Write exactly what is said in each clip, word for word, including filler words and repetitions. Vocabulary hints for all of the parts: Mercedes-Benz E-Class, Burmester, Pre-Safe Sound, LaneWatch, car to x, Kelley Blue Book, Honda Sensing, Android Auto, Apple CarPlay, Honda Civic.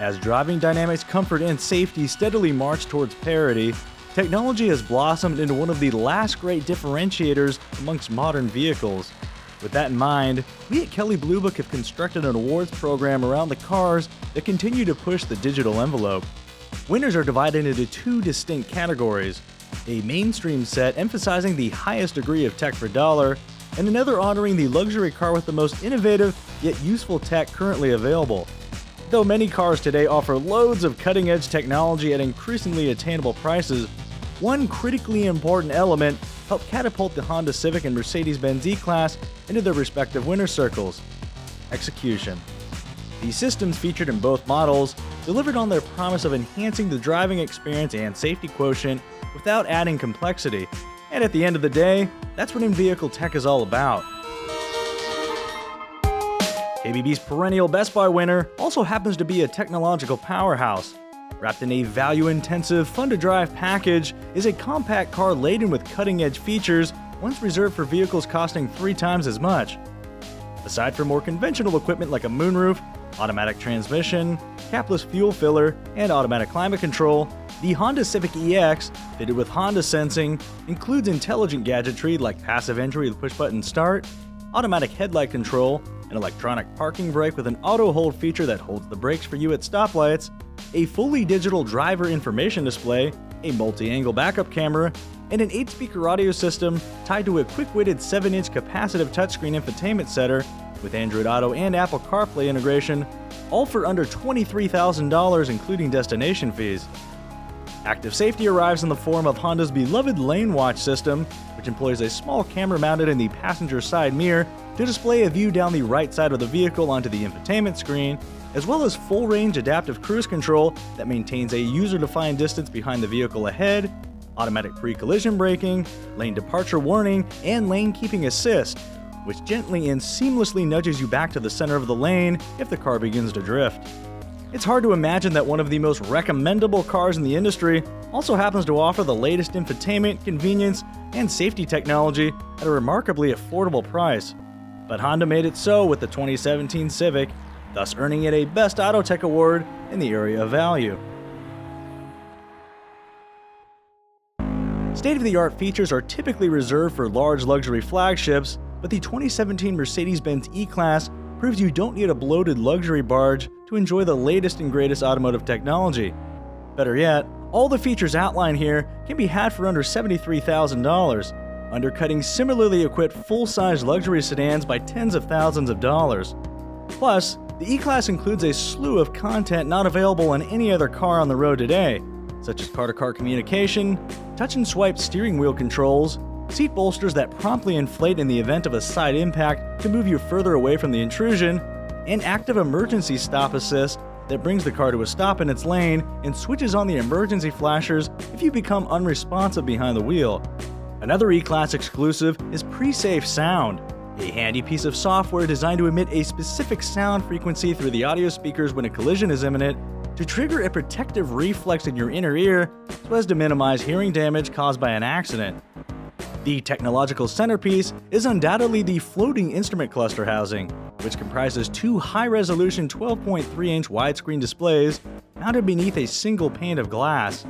As driving dynamics, comfort, and safety steadily march towards parity, technology has blossomed into one of the last great differentiators amongst modern vehicles. With that in mind, we at Kelley Blue Book have constructed an awards program around the cars that continue to push the digital envelope. Winners are divided into two distinct categories: a mainstream set emphasizing the highest degree of tech for dollar, and another honoring the luxury car with the most innovative yet useful tech currently available. Though many cars today offer loads of cutting-edge technology at increasingly attainable prices, one critically important element helped catapult the Honda Civic and Mercedes-Benz E-Class into their respective winner circles: execution. The systems featured in both models delivered on their promise of enhancing the driving experience and safety quotient without adding complexity. And at the end of the day, that's what in-vehicle tech is all about. K B B's perennial Best Buy winner also happens to be a technological powerhouse. Wrapped in a value-intensive, fun-to-drive package is a compact car laden with cutting-edge features once reserved for vehicles costing three times as much. Aside from more conventional equipment like a moonroof, automatic transmission, capless fuel filler, and automatic climate control, the Honda Civic E X, fitted with Honda Sensing, includes intelligent gadgetry like passive entry with push-button start, automatic headlight control, an electronic parking brake with an auto-hold feature that holds the brakes for you at stoplights, a fully digital driver information display, a multi-angle backup camera, and an eight-speaker audio system tied to a quick-witted seven-inch capacitive touchscreen infotainment center with Android Auto and Apple CarPlay integration, all for under twenty-three thousand dollars including destination fees. Active safety arrives in the form of Honda's beloved LaneWatch system, which employs a small camera mounted in the passenger side mirror to display a view down the right side of the vehicle onto the infotainment screen, as well as full-range adaptive cruise control that maintains a user-defined distance behind the vehicle ahead, automatic pre-collision braking, lane departure warning, and lane keeping assist, which gently and seamlessly nudges you back to the center of the lane if the car begins to drift. It's hard to imagine that one of the most recommendable cars in the industry also happens to offer the latest infotainment, convenience, and safety technology at a remarkably affordable price. But Honda made it so with the twenty seventeen Civic, thus earning it a Best Auto Tech Award in the area of value. State-of-the-art features are typically reserved for large luxury flagships, but the twenty seventeen Mercedes-Benz E-Class proves you don't need a bloated luxury barge to enjoy the latest and greatest automotive technology. Better yet, all the features outlined here can be had for under seventy-three thousand dollars, undercutting similarly equipped full-size luxury sedans by tens of thousands of dollars. Plus, the E-Class includes a slew of content not available in any other car on the road today, such as car-to-car communication, touch and swipe steering wheel controls, seat bolsters that promptly inflate in the event of a side impact to move you further away from the intrusion, and active emergency stop assist that brings the car to a stop in its lane and switches on the emergency flashers if you become unresponsive behind the wheel. Another E-Class exclusive is Pre-Safe Sound, a handy piece of software designed to emit a specific sound frequency through the audio speakers when a collision is imminent to trigger a protective reflex in your inner ear so as to minimize hearing damage caused by an accident. The technological centerpiece is undoubtedly the floating instrument cluster housing, which comprises two high-resolution twelve point three inch widescreen displays mounted beneath a single pane of glass.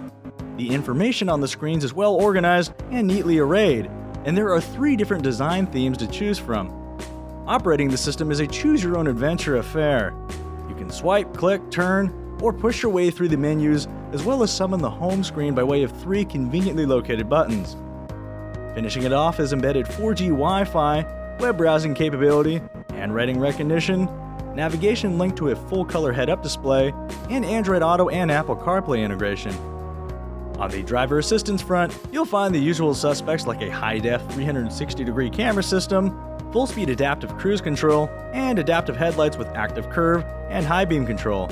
The information on the screens is well organized and neatly arrayed, and there are three different design themes to choose from. Operating the system is a choose-your-own-adventure affair. You can swipe, click, turn, or push your way through the menus, as well as summon the home screen by way of three conveniently located buttons. Finishing it off is embedded four G Wi-Fi, web browsing capability, handwriting recognition, navigation linked to a full-color head-up display, and Android Auto and Apple CarPlay integration. On the driver assistance front, you'll find the usual suspects like a high-def three hundred sixty degree camera system, full-speed adaptive cruise control, and adaptive headlights with active curve and high beam control.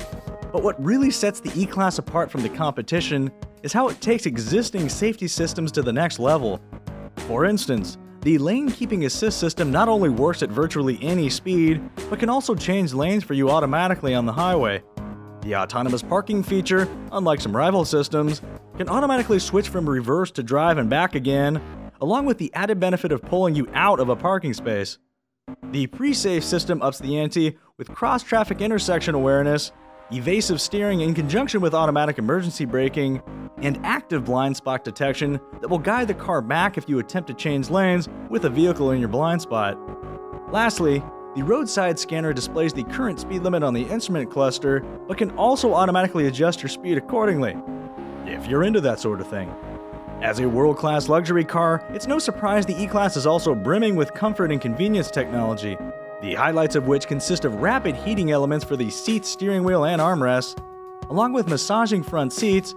But what really sets the E-Class apart from the competition is how it takes existing safety systems to the next level. For instance, the lane keeping assist system not only works at virtually any speed, but can also change lanes for you automatically on the highway. The autonomous parking feature, unlike some rival systems, can automatically switch from reverse to drive and back again, along with the added benefit of pulling you out of a parking space. The Pre-Safe system ups the ante with cross-traffic intersection awareness, evasive steering in conjunction with automatic emergency braking, and active blind spot detection that will guide the car back if you attempt to change lanes with a vehicle in your blind spot. Lastly, the roadside scanner displays the current speed limit on the instrument cluster, but can also automatically adjust your speed accordingly, if you're into that sort of thing. As a world-class luxury car, it's no surprise the E-Class is also brimming with comfort and convenience technology, the highlights of which consist of rapid heating elements for the seats, steering wheel, and armrests, along with massaging front seats,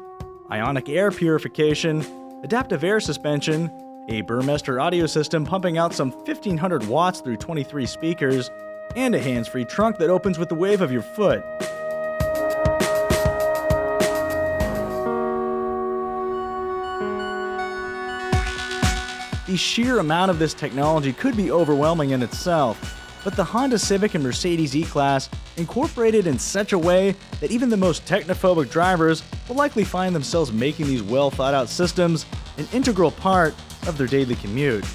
ionic air purification, adaptive air suspension, a Burmester audio system pumping out some fifteen hundred watts through twenty-three speakers, and a hands-free trunk that opens with the wave of your foot. The sheer amount of this technology could be overwhelming in itself, but the Honda Civic and Mercedes E-Class incorporated in such a way that even the most technophobic drivers will likely find themselves making these well-thought-out systems an integral part of their daily commute.